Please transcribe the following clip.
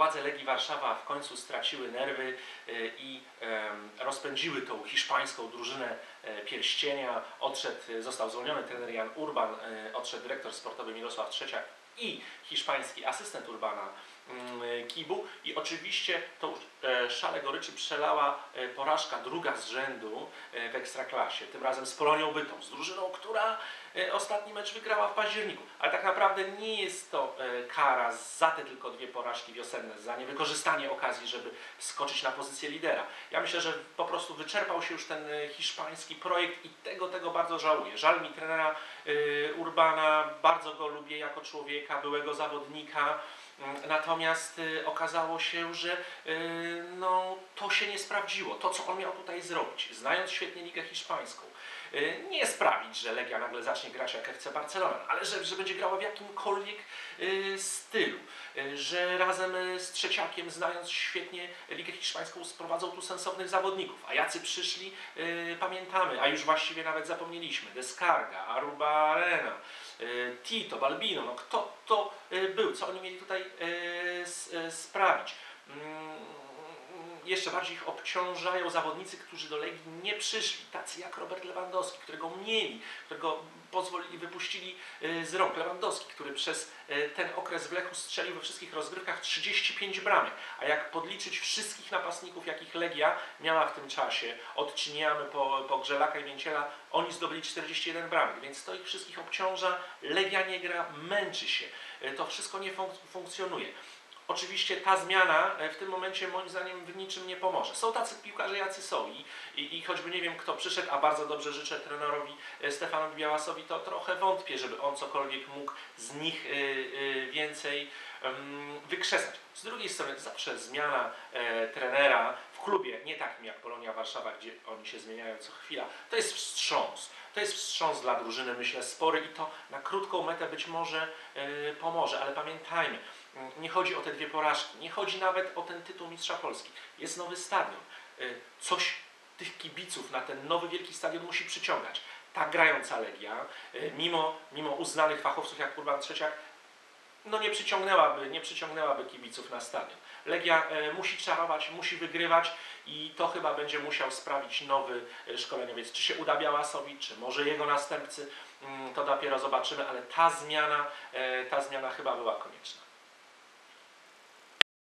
władze Legii Warszawa w końcu straciły nerwy i rozpędziły tą hiszpańską drużynę pierścienia. Został zwolniony trener Jan Urban, odszedł dyrektor sportowy Mirosław Trzeciak i hiszpański asystent Urbana Kibu. I oczywiście tą szalę goryczy przelała porażka druga z rzędu w Ekstraklasie. Tym razem z Polonią Bytom, z drużyną, która ostatni mecz wygrała w październiku. Ale tak naprawdę nie jest to kara za te tylko dwie porażki wiosenne, za niewykorzystanie okazji, żeby skoczyć na pozycję lidera. Ja myślę, że po prostu wyczerpał się już ten hiszpański projekt i tego bardzo żałuję. Żal mi trenera Urbana, bardzo go lubię jako człowieka, byłego zawodnika. Natomiast okazało się, że no, to się nie sprawdziło. To, co on miał tutaj zrobić, znając świetnie ligę hiszpańską, nie sprawić, że Legia nagle zacznie grać jak FC Barcelona, ale że będzie grała w jakimkolwiek stylu, że razem z Trzeciakiem, znając świetnie ligę hiszpańską, sprowadzą tu sensownych zawodników. A jacy przyszli, pamiętamy, a już właściwie nawet zapomnieliśmy. Descarga, Aruba Arena, Tito, Balbino, no kto to był, co oni mieli tutaj sprawić. Jeszcze bardziej ich obciążają zawodnicy, którzy do Legii nie przyszli, tacy jak Robert Lewandowski, którego mieli, którego pozwolili, wypuścili z rąk. Lewandowski, który przez ten okres w Lechu strzelił we wszystkich rozgrywkach 35 bramek, a jak podliczyć wszystkich napastników, jakich Legia miała w tym czasie, odciniamy po Grzelaka i Mięciela, oni zdobyli 41 bramek, więc to ich wszystkich obciąża, Legia nie gra, męczy się, to wszystko nie funkcjonuje. Oczywiście ta zmiana w tym momencie moim zdaniem w niczym nie pomoże. Są tacy piłkarze, jacy są i choćby nie wiem kto przyszedł, a bardzo dobrze życzę trenerowi Stefanowi Białasowi, to trochę wątpię, żeby on cokolwiek mógł z nich więcej wykrzesać. Z drugiej strony zawsze zmiana trenera w klubie, nie takim jak Polonia Warszawa, gdzie oni się zmieniają co chwila, to jest wstrząs. To jest wstrząs dla drużyny, myślę, spory i to na krótką metę być może pomoże, ale pamiętajmy, nie chodzi o te dwie porażki, nie chodzi nawet o ten tytuł Mistrza Polski. Jest nowy stadion. Coś tych kibiców na ten nowy wielki stadion musi przyciągać. Ta grająca Legia, mimo uznanych fachowców jak Urban Trzeciak, no nie przyciągnęłaby kibiców na stadion. Legia musi czarować, musi wygrywać i to chyba będzie musiał sprawić nowy szkoleniowiec. Czy się uda Białasowi, czy może jego następcy, to dopiero zobaczymy, ale ta zmiana chyba była konieczna.